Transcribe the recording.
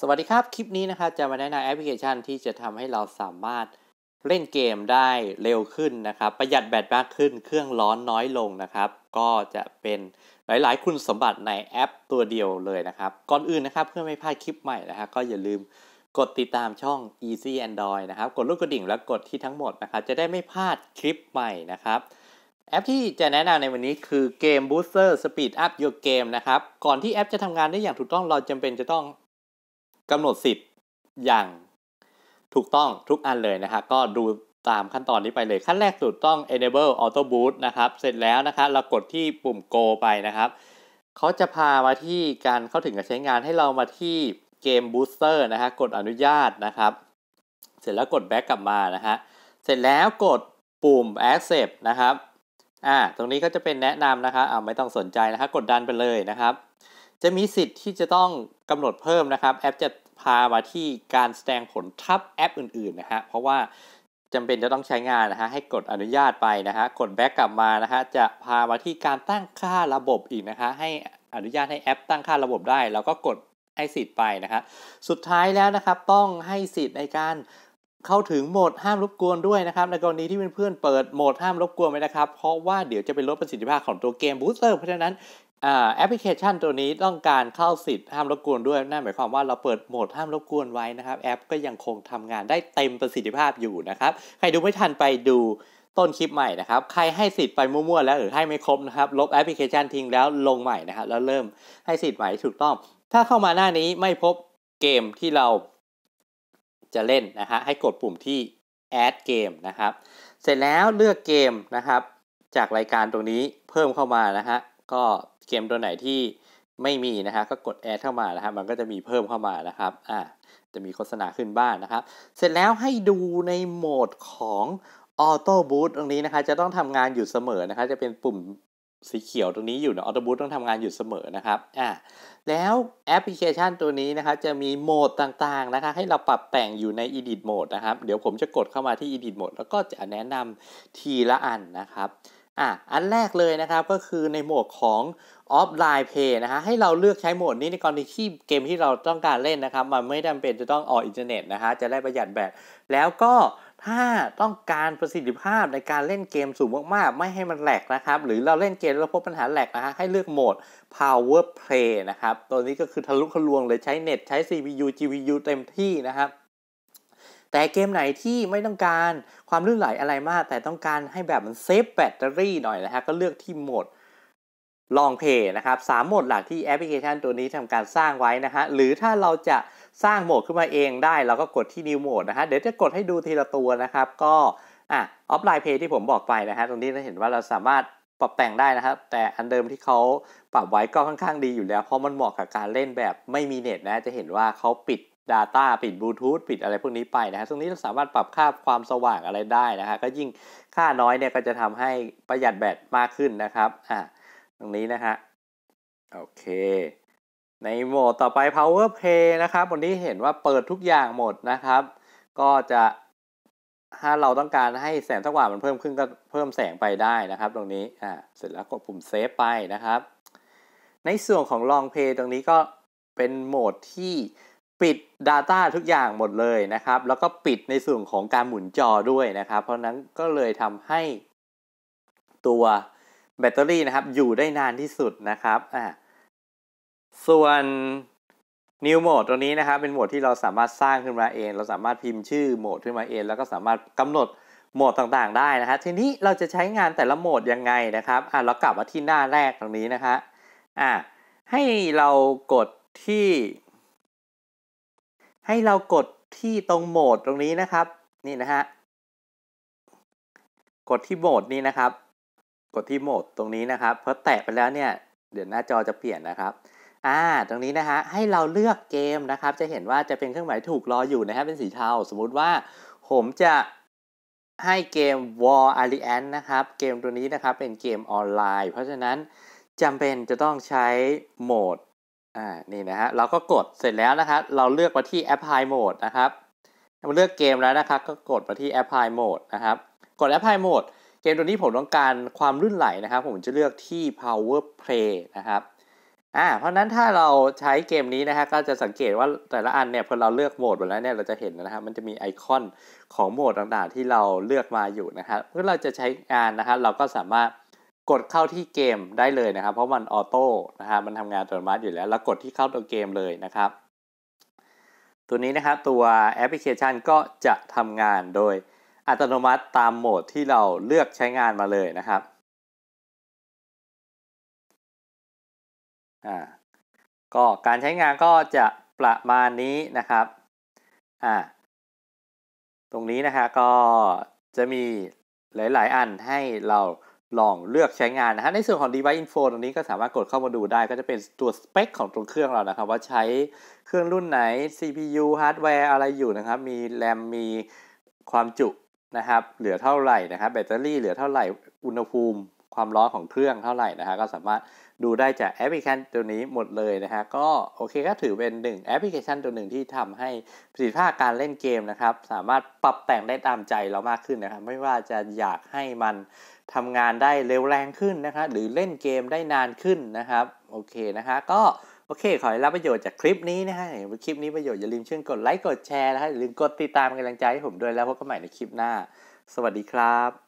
สวัสดีครับคลิปนี้นะครับจะมาแนะนำแอปพลิเคชันที่จะทำให้เราสามารถเล่นเกมได้เร็วขึ้นนะครับประหยัดแบตมากขึ้นเครื่องร้อนน้อยลงนะครับก็จะเป็นหลายๆคุณสมบัติในแอปตัวเดียวเลยนะครับก่อนอื่นนะครับเพื่อไม่พลาดคลิปใหม่นะครับก็อย่าลืมกดติดตามช่อง easy android นะครับกดลูกกระดิ่งและกดที่ทั้งหมดนะครับจะได้ไม่พลาดคลิปใหม่นะครับแอปที่จะแนะนำในวันนี้คือเกม Booster Speed Up Your Game นะครับก่อนที่แอปจะทำงานได้อย่างถูกต้องเราจำเป็นจะต้องกำหนดสิทธิ์อย่างถูกต้องทุกอันเลยนะครับก็ดูตามขั้นตอนนี้ไปเลยขั้นแรกสุดต้อง Enable Auto Boost นะครับเสร็จแล้วนะครับเรากดที่ปุ่ม Go ไปนะครับเขาจะพามาที่การเข้าถึงการใช้งานให้เรามาที่เกม Booster นะฮะกดอนุญาตนะครับเสร็จแล้วกด Back กลับมานะฮะเสร็จแล้วกดปุ่ม Accept นะครับตรงนี้ก็จะเป็นแนะนำนะครับไม่ต้องสนใจนะครับกดดันไปเลยนะครับจะมีสิทธิ์ที่จะต้องกำหนดเพิ่มนะครับแอปจะพามาที่การแสดงผลทับแอปอื่นๆนะฮะเพราะว่าจำเป็นจะต้องใช้งานนะฮะให้กดอนุญาตไปนะฮะกดแบ็กกลับมานะฮะจะพามาที่การตั้งค่าระบบอีกนะคะให้อนุญาตให้แอปตั้งค่าระบบได้แล้วก็กดให้สิทธิ์ไปนะครับสุดท้ายแล้วนะครับต้องให้สิทธิ์ในการเข้าถึงโหมดห้ามรบกวนด้วยนะครับในกรณีที่เพื่อนๆเปิดโหมดห้ามรบกวนไว้นะครับเพราะว่าเดี๋ยวจะเป็นลดประสิทธิภาพของตัวเกมบูสเตอร์เพราะฉะนั้นแอปพลิเคชันตัวนี้ต้องการเข้าสิทธิ์ห้ามรบกวนด้วยนั่นหมายความว่าเราเปิดโหมดห้ามรบกวนไว้นะครับแอปก็ยังคงทำงานได้เต็มประสิทธิภาพอยู่นะครับใครดูไม่ทันไปดูต้นคลิปใหม่นะครับใครให้สิทธิ์ไปมั่วๆแล้วหรือให้ไม่ครบนะครับลบแอปพลิเคชันทิ้งแล้วลงใหม่นะครับแล้วเริ่มให้สิทธิ์ใหม่ถูกต้องถ้าเข้ามาหน้านี้ไม่พบเกมที่เราจะเล่นนะฮะให้กดปุ่มที่ add game นะครับเสร็จแล้วเลือกเกมนะครับจากรายการตรงนี้เพิ่มเข้ามานะฮะก็เกมตัวไหนที่ไม่มีนะฮะก็กด add เข้ามานะฮะมันก็จะมีเพิ่มเข้ามานะครับจะมีโฆษณาขึ้นบ้าง นะครับเสร็จแล้วให้ดูในโหมดของ auto boot ตรงนี้นะคะจะต้องทำงานอยู่เสมอนะคะจะเป็นปุ่มสีเขียวตรงนี้อยู่นะออโต้บูตต้องทำงานอยู่เสมอนะครับแล้วแอปพลิเคชันตัวนี้นะคะจะมีโหมดต่างๆนะคะให้เราปรับแต่งอยู่ใน Edit Mode นะครับเดี๋ยวผมจะกดเข้ามาที่ Edit Mode แล้วก็จะแนะนำทีละอันนะครับอันแรกเลยนะครับก็คือในโหมดของ Offline Play นะฮะให้เราเลือกใช้โหมดนี้ในกรณีที่เกมที่เราต้องการเล่นนะครับมันไม่จำเป็นจะต้องออกอินเทอร์เน็ตนะฮะจะได้ประหยัดแบตแล้วก็ถ้าต้องการประสิทธิภาพในการเล่นเกมสูงมากๆไม่ให้มันแหลกนะครับหรือเราเล่นเกมแล้วพบปัญหาแหลกนะฮะให้เลือกโหมด Power Play นะครับตัวนี้ก็คือทะลุทะลวงเลยใช้เน็ตใช้ CPU GPU เต็มที่นะครับแต่เกมไหนที่ไม่ต้องการความลื่นไหลอะไรมากแต่ต้องการให้แบบมันเซฟแบตเตอรี่หน่อยนะฮะก็เลือกที่โหมดลองเพย์นะครับ3โหมดหลักที่แอปพลิเคชันตัวนี้ทำการสร้างไว้นะฮะหรือถ้าเราจะสร้างโหมดขึ้นมาเองได้เราก็กดที่ New Mode นะฮะเดี๋ยวจะกดให้ดูทีละตัวนะครับก็ออฟไลน์เพย์ที่ผมบอกไปนะฮะตรงนี้เราเห็นว่าเราสามารถปรับแต่งได้นะครับแต่อันเดิมที่เขาปรับไว้ก็ค่อนข้างดีอยู่แล้วเพราะมันเหมาะกับการเล่นแบบไม่มีเน็ตนะจะเห็นว่าเขาปิด Data ปิด Bluetooth ปิดอะไรพวกนี้ไปนะฮะตรงนี้เราสามารถปรับค่าความสว่างอะไรได้นะฮะก็ยิ่งค่าน้อยเนี่ยก็จะทำให้ประหยัดแบตมากขึ้นนะครับตรงนี้นะฮะโอเคในโหมดต่อไป Power Play นะครับวันนี้เห็นว่าเปิดทุกอย่างหมดนะครับก็จะถ้าเราต้องการให้แสงสว่างมันเพิ่มขึ้นก็เพิ่มแสงไปได้นะครับตรงนี้เสร็จแล้วกดปุ่มเซฟไปนะครับในส่วนของ Long Play ตรงนี้ก็เป็นโหมดที่ปิด Data ทุกอย่างหมดเลยนะครับแล้วก็ปิดในส่วนของการหมุนจอด้วยนะครับเพราะนั้นก็เลยทำให้ตัวแบตเตอรี่นะครับอยู่ได้นานที่สุดนะครับส่วน New Mode ตัวนี้นะครับเป็นโหมดที่เราสามารถสร้างขึ้นมาเองเราสามารถพิมพ์ชื่อโหมดขึ้นมาเองแล้วก็สามารถกำหนดโหมดต่างๆได้นะฮะทีนี้เราจะใช้งานแต่ละโหมดยังไงนะครับเรากลับมาที่หน้าแรกตรงนี้นะฮะให้เรากดที่ตรงโหมดตรงนี้นะครับนี่นะฮะกดที่โหมดนี้นะครับกดที่โหมดตรงนี้นะครับพอแตะไปแล้วเนี่ยเดี๋ยวหน้าจอจะเปลี่ยนนะครับตรงนี้นะฮะให้เราเลือกเกมนะครับจะเห็นว่าจะเป็นเครื่องหมายถูกรออยู่นะฮะเป็นสีเทาสมมุติว่าผมจะให้เกม War Alliance นะครับเกมตัวนี้นะครับเป็นเกมออนไลน์เพราะฉะนั้นจำเป็นจะต้องใช้โหมดนี่นะฮะเราก็กดเสร็จแล้วนะครับเราเลือกมาที่ Apply Mode นะครับเลือกเกมแล้วนะครับก็กดมาที่ Apply Mode นะครับกด Apply Modeเกมตัวนี้ผมต้องการความลื่นไหลนะครับผมจะเลือกที่ Power Play นะครับ เพราะนั้นถ้าเราใช้เกมนี้นะฮะก็จะสังเกตว่าแต่ละอันเนี่ยพอเราเลือกโหมดหมดแล้วเนี่ยเราจะเห็นนะครับมันจะมีไอคอนของโหมดต่างๆที่เราเลือกมาอยู่นะครับเมื่อเราจะใช้งานนะครับเราก็สามารถกดเข้าที่เกมได้เลยนะครับเพราะมันออโต้นะฮะมันทำงานอัตโนมัติอยู่แล้วแล้วกดที่เข้าตัวเกมเลยนะครับตัวนี้นะครับตัวแอปพลิเคชันก็จะทำงานโดยอัตโนมัติตามโหมดที่เราเลือกใช้งานมาเลยนะครับก็การใช้งานก็จะประมาณนี้นะครับตรงนี้นะฮะก็จะมีหลายๆอันให้เราลองเลือกใช้งานนะฮะในส่วนของ Device Info ตรงนี้ก็สามารถกดเข้ามาดูได้ก็จะเป็นตัวสเปคของตัวเครื่องเรานะครับว่าใช้เครื่องรุ่นไหน CPU ฮาร์ดแวร์อะไรอยู่นะครับมี RAM มีความจุนะครับเหลือเท่าไหร่นะครับแบตเตอรี่เหลือเท่าไหร่อุณหภูมิความร้อนของเครื่องเท่าไหร่นะฮะก็สามารถดูได้จากแอปพลิเคชันตัวนี้หมดเลยนะฮะก็โอเคก็ถือเป็นหนึ่งแอปพลิเคชันตัวหนึ่งที่ทำให้ประสิทธิภาพการเล่นเกมนะครับสามารถปรับแต่งได้ตามใจเรามากขึ้นนะครับไม่ว่าจะอยากให้มันทำงานได้เร็วแรงขึ้นนะครับหรือเล่นเกมได้นานขึ้นนะครับโอเคนะฮะก็โอเคขอให้รับประโยชน์จากคลิปนี้นะฮะเห็นว่าคลิปนี้ประโยชน์อย่าลืมช่วยกดไลค์กดแชร์นะฮะอย่าลืมกดติดตามกำลังใจให้ผมด้วยแล้วพบกันใหม่ในคลิปหน้าสวัสดีครับ